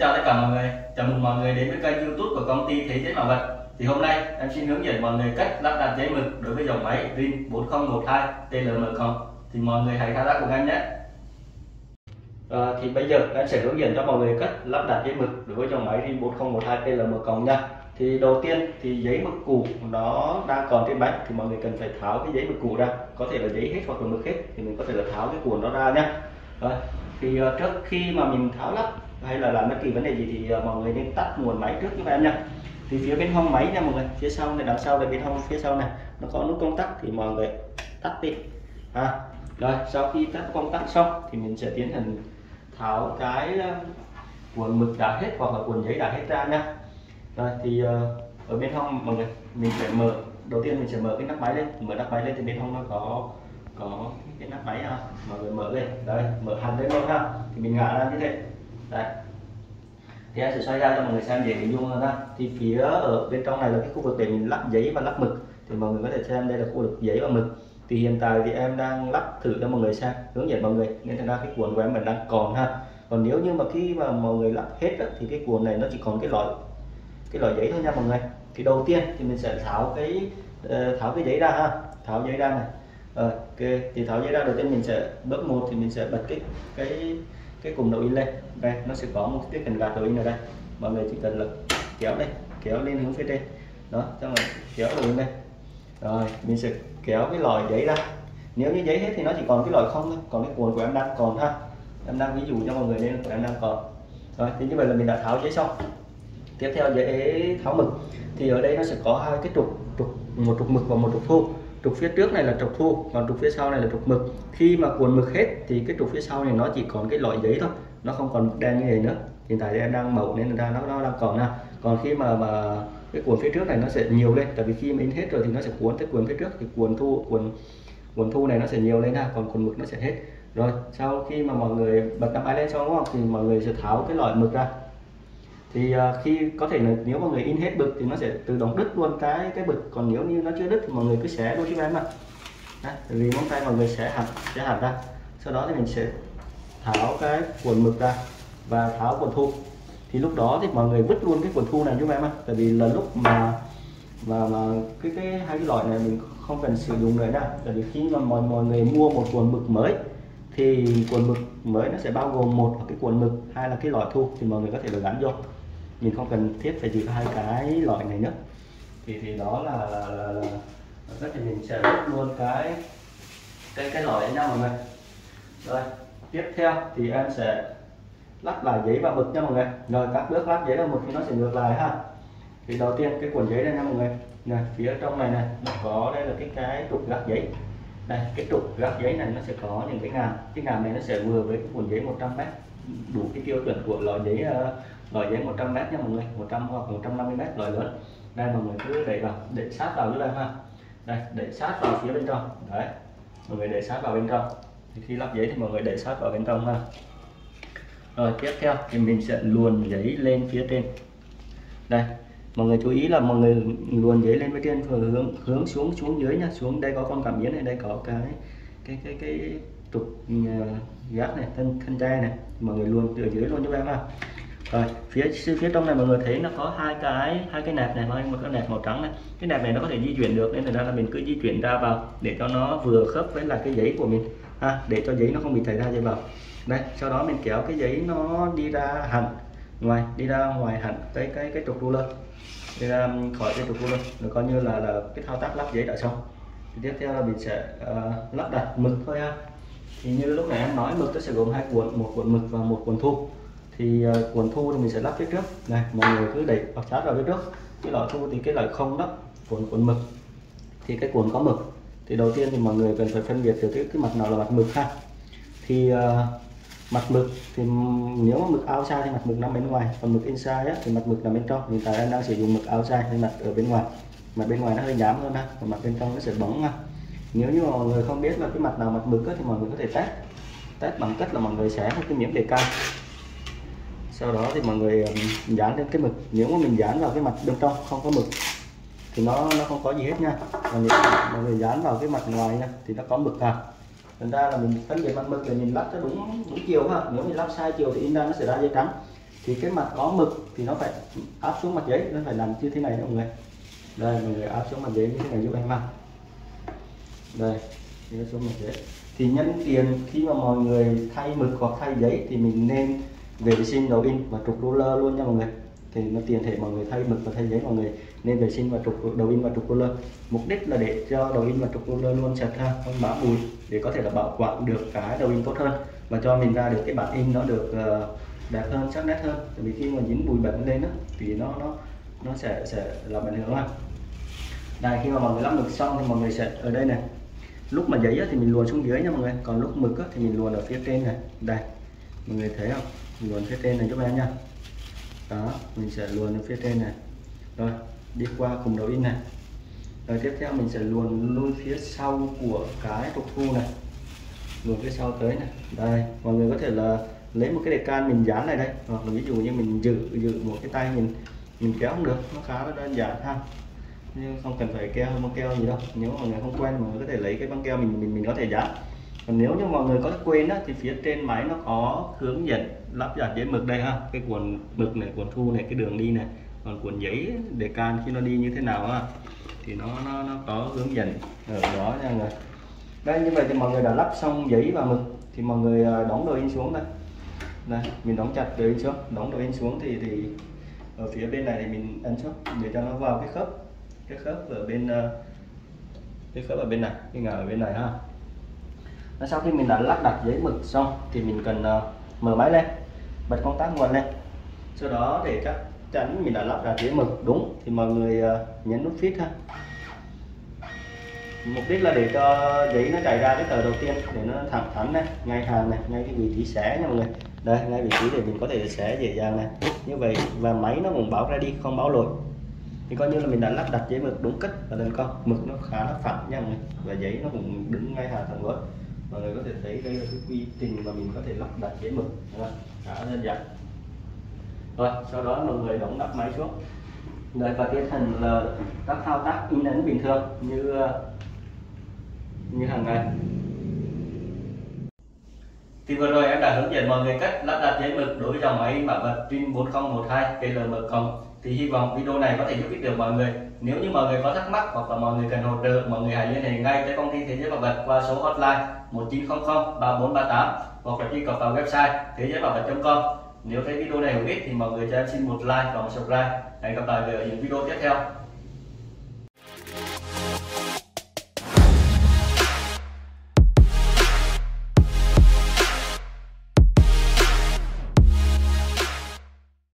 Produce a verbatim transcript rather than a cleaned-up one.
chào tất cả mọi người, chào mừng mọi người đến với kênh YouTube của công ty Thế Giới Mã Vạch. Thì hôm nay em xin hướng dẫn mọi người cách lắp đặt giấy mực đối với dòng máy RING bốn không một hai P L M. Thì mọi người hãy theo dõi cùng em nhé. À, thì bây giờ em sẽ hướng dẫn cho mọi người cách lắp đặt giấy mực đối với dòng máy RING bốn không một hai P L M nha. Thì đầu tiên thì giấy mực cũ nó đang còn trên bánh thì mọi người cần phải tháo cái giấy mực cũ ra, có thể là giấy hết hoặc là mực hết thì mình có thể là tháo cái cuộn nó ra nhá. Rồi, thì trước khi mà mình tháo lắp hay là làm bất kỳ vấn đề gì thì mọi người nên tắt nguồn máy trước như vậy em nha. Thì phía bên hông máy nha mọi người, phía sau này, đằng sau đây, bên hông phía sau này nó có nút công tắc thì mọi người tắt đi. À, rồi sau khi tắt công tắc xong thì mình sẽ tiến hành tháo cái cuộn mực đã hết hoặc là cuộn giấy đã hết ra nha. Rồi thì ở bên hông mọi người mình phải mở, đầu tiên mình sẽ mở cái nắp máy lên, mở nắp máy lên thì bên hông nó có có cái nắp máy ha, mọi người mở lên, đây mở hẳn lên luôn ha, thì mình ngả ra như thế. Đây. Thì em sẽ xoay ra cho mọi người xem dễ hình dung hơn ha. Thì phía ở bên trong này là cái khu vực để mình lắp giấy và lắp mực. Thì mọi người có thể xem đây là khu vực giấy và mực. Thì hiện tại thì em đang lắp thử cho mọi người xem, hướng dẫn mọi người, nên thành ra cái cuộn của em vẫn đang còn ha. Còn nếu như mà khi mà mọi người lắp hết á, thì cái cuộn này nó chỉ còn cái loại cái loại giấy thôi nha mọi người. Thì đầu tiên thì mình sẽ tháo cái tháo cái giấy ra ha, tháo giấy ra này. Rồi, ok, thì tháo giấy ra, đầu tiên mình sẽ bước một thì mình sẽ bật cái cái cái cùng đầu in lên, đây nó sẽ có một cái cần gạt đầu in ở đây, mọi người chỉ cần là kéo đây, kéo lên hướng phía trên đó, xong rồi kéo đầu in đây, rồi mình sẽ kéo cái lòi giấy ra. Nếu như giấy hết thì nó chỉ còn cái lòi không thôi, còn cái cuộn của em đang còn ha, em đang ví dụ cho mọi người nên của em đang còn. Rồi thì như vậy là mình đã tháo giấy xong. Tiếp theo giấy tháo mực, thì ở đây nó sẽ có hai cái trục, trục một trục mực và một trục thu. Trục phía trước này là trục thu, còn trục phía sau này là trục mực. Khi mà cuộn mực hết thì cái trục phía sau này nó chỉ còn cái loại giấy thôi, nó không còn mực đen như vậy nữa. Hiện tại em đang mẫu nên ra nó nó đang còn ha. Còn khi mà mà cái cuộn phía trước này nó sẽ nhiều lên, tại vì khi mà in hết rồi thì nó sẽ cuốn tới cuộn phía trước, thì cuộn thu cuộn cuộn thu này nó sẽ nhiều lên ha, còn cuộn mực nó sẽ hết. Rồi sau khi mà mọi người bật nắp máy lên xong đúng không, thì mọi người sẽ tháo cái loại mực ra. Thì khi có thể là nếu mọi người in hết bực thì nó sẽ tự động đứt luôn cái cái bực, còn nếu như nó chưa đứt thì mọi người cứ xé luôn cho em ạ. Đấy, vì móng tay mọi người xé hẳn xé hẳn ra, sau đó thì mình sẽ tháo cái cuộn mực ra và tháo cuộn thu. Thì lúc đó thì mọi người vứt luôn cái cuộn thu này cho em ạ, tại vì là lúc mà và cái cái hai cái loại này mình không cần sử dụng nữa đâu, tại vì khi mà mọi mọi người mua một cuộn mực mới thì cuộn mực mới nó sẽ bao gồm một là cái cuộn mực, hai là cái loại thu, thì mọi người có thể là gắn vô, mình không cần thiết phải giữ hai cái loại này nữa. Thì thì đó là là, là, là rất thì mình sẽ rút luôn cái cái cái loại đấy nha mọi người. Rồi tiếp theo thì em sẽ lắp lại giấy và mực nha mọi người. Rồi các bước lắp giấy và mực thì nó sẽ ngược lại ha. Thì đầu tiên cái cuộn giấy đây nha mọi người, này phía trong này này có đây là cái cái trục gác giấy, đây cái trục gác giấy này nó sẽ có những cái ngàm, cái ngàm này nó sẽ vừa với cái cuộn giấy một trăm mét, đủ cái tiêu chuẩn của loại giấy loại giấy một trăm mét nha mọi người, một trăm hoặc một trăm năm mươi mét loại lớn. Đây mọi người cứ đẩy vào, đẩy sát vào như đây ha, đây đẩy sát vào phía bên trong, đấy mọi người đẩy sát vào bên trong. Thì khi lắp giấy thì mọi người đẩy sát vào bên trong ha. Rồi tiếp theo thì mình sẽ luồn giấy lên phía trên, đây mọi người chú ý là mọi người luồn giấy lên phía trên hướng hướng xuống xuống dưới nha, xuống đây có con cảm biến này, đây có cái cái cái cái trục gác này, thân thân tre này, mọi người luồn từ dưới luôn cho em ha. Rồi phía phía trong này mọi người thấy nó có hai cái hai cái nẹp này, một cái nẹp màu trắng này, cái nẹp này nó có thể di chuyển được nên thành ra là mình cứ di chuyển ra vào để cho nó vừa khớp với là cái giấy của mình ha, để cho giấy nó không bị chảy ra dây vào. Đây sau đó mình kéo cái giấy nó đi ra hẳn ngoài, đi ra ngoài hẳn cái cái cái trục ruler, đi ra khỏi cái trục ruler, nó coi như là là cái thao tác lắp giấy đã xong. Thì tiếp theo là mình sẽ uh, lắp đặt mực thôi ha. Thì như lúc nãy em nói mực nó sẽ gồm hai cuộn, một cuộn mực và một cuộn thu. Thì uh, cuộn thu thì mình sẽ lắp phía trước này, mọi người cứ đẩy vào sát vào phía trước. Cái loại thu thì cái loại không đó, cuộn cuộn mực thì cái cuộn có mực. Thì đầu tiên thì mọi người cần phải phân biệt được cái, cái mặt nào là mặt mực ha. Thì uh, mặt mực thì nếu mà mực outside thì mặt mực nằm bên ngoài, còn mực inside á, thì mặt mực nằm bên trong. Hiện tại em đang sử dụng mực outside nên mặt ở bên ngoài, mặt bên ngoài nó hơi nhám hơn ha, còn mặt bên trong nó sẽ bóng ha. Nếu như mọi người không biết là cái mặt nào mặt mực á, thì mọi người có thể test test bằng cách là mọi người xé một cái miếng đề can, sau đó thì mọi người dán lên cái mực. Nếu mà mình dán vào cái mặt bên trong không có mực thì nó nó không có gì hết nha, còn nếu mọi người dán vào cái mặt ngoài nha thì nó có mực ha. Thành ra là mình phân biệt mặt mực là nhìn lắp cho đúng đúng chiều ha. Nếu mình lắp sai chiều thì in ra nó sẽ ra giấy trắng, thì cái mặt có mực thì nó phải áp xuống mặt giấy, nó phải làm như thế này mọi người. Đây mọi người áp xuống mặt giấy như thế này giúp anh vào. Đây thì nó xuống mặt giấy. Thì nhân tiền khi mà mọi người thay mực hoặc thay giấy thì mình nên vệ sinh đầu in và trục ruler luôn nha mọi người. Thì nó tiền thể mọi người thay mực và thay giấy mọi người nên vệ sinh và trục đầu in và trục ruler. Mục đích là để cho đầu in và trục ruler luôn sạch ha, không bám bụi, để có thể là bảo quản được cái đầu in tốt hơn và cho mình ra được cái bản in nó được đẹp hơn, sắc nét hơn. Tại vì khi mà dính bụi bẩn lên đó, thì nó nó nó sẽ sẽ làm ảnh hưởng ha. Đây khi mà mọi người lắp mực xong thì mọi người sẽ ở đây này. Lúc mà giấy thì mình luồn xuống dưới nha mọi người, còn lúc mực thì mình luồn ở phía trên này. Đây mọi người thấy không, mình luồn phía trên này giúp em nha. Đó, mình sẽ luồn ở phía trên này, rồi đi qua cùng đầu in này, rồi tiếp theo mình sẽ luồn luôn phía sau của cái trục thu này, luồn phía sau tới này. Đây mọi người có thể là lấy một cái đề can mình dán lại đây, hoặc là ví dụ như mình giữ giữ một cái tay mình mình kéo cũng được, nó khá là đơn giản ha, nhưng không cần phải keo băng keo gì đâu. Nếu mọi người không quen mọi người có thể lấy cái băng keo mình mình mình có thể dán. Còn nếu như mọi người có quên á, thì phía trên máy nó có hướng dẫn lắp đặt giấy mực đây ha, cái cuộn mực này, cuộn thu này, cái đường đi này, còn cuộn giấy để can khi nó đi như thế nào ha, thì nó nó nó có hướng dẫn ở đó nha mọi người. Đây như vậy thì mọi người đã lắp xong giấy và mực thì mọi người đóng đồ in xuống đây. Đây mình đóng chặt đồ in xuống, đóng đồ in xuống thì thì ở phía bên này thì mình ấn xuống để cho nó vào cái khớp, cái khớp ở bên cái khớp ở bên này, cái ngả ở bên này ha. Sau khi mình đã lắp đặt giấy mực xong thì mình cần uh, mở máy lên, bật công tắc nguồn lên. Sau đó để chắc chắn mình đã lắp đặt giấy mực đúng thì mọi người uh, nhấn nút fit ha. Mục đích là để cho giấy nó chảy ra cái tờ đầu tiên để nó thẳng thắn này, ngay hàng này, ngay cái vị trí xé nha mọi người. Đây ngay vị trí để mình có thể xé dễ dàng này. Như vậy và máy nó cũng báo ra đi, không báo lỗi. Thì coi như là mình đã lắp đặt giấy mực đúng cách và thành công. Mực nó khá là phẳng nha mọi người, và giấy nó cũng đứng ngay hàng thẳng luôn. Mọi người có thể thấy đây là cái quy trình mà mình có thể lắp đặt giấy mực khá đơn giản. Rồi sau đó mọi người đóng nắp máy xuống. Đấy, và tiến hành là các thao tác in ấn bình thường như như hàng ngày. Thì vừa rồi em đã hướng dẫn mọi người cách lắp đặt giấy mực đối với dòng máy mã vạch RING bốn không một hai P L M plus. Thì hy vọng video này có thể giúp ích được mọi người. Nếu như mọi người có thắc mắc hoặc là mọi người cần hỗ trợ, mọi người hãy liên hệ ngay tới công ty Thế Giới Mã Vạch qua số hotline một chín không không ba bốn ba tám hoặc là truy cập vào website thế giới mã vạch chấm com. Nếu thấy video này hữu ích thì mọi người cho em xin một like và một subscribe. Hẹn gặp lại ở những video tiếp theo.